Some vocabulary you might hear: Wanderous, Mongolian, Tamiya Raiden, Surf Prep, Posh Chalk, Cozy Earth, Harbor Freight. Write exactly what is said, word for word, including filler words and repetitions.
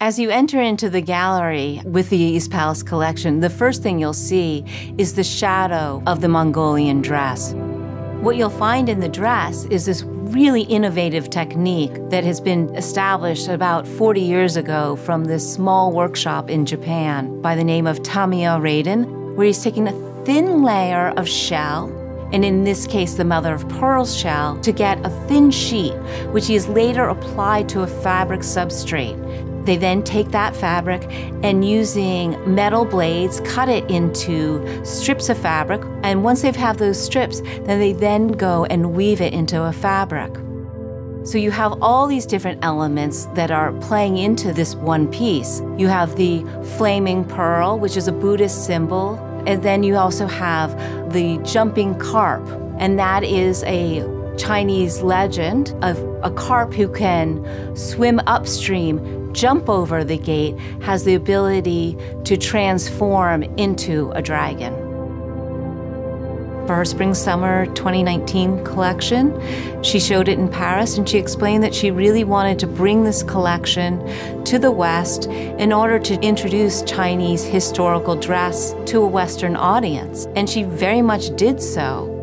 As you enter into the gallery with the East Palace collection, the first thing you'll see is the shadow of the Mongolian dress. What you'll find in the dress is this really innovative technique that has been established about forty years ago from this small workshop in Japan by the name of Tamiya Raiden, where he's taking a thin layer of shell, and in this case the mother of pearl shell, to get a thin sheet, which he has later applied to a fabric substrate. They then take that fabric and, using metal blades, cut it into strips of fabric. And once they've had those strips, then they then go and weave it into a fabric. So you have all these different elements that are playing into this one piece. You have the flaming pearl, which is a Buddhist symbol. And then you also have the jumping carp. And that is a Chinese legend of a carp who can swim upstream, jump over the gate, has the ability to transform into a dragon. For her spring-summer twenty nineteen collection, she showed it in Paris, and she explained that she really wanted to bring this collection to the West in order to introduce Chinese historical dress to a Western audience, and she very much did so.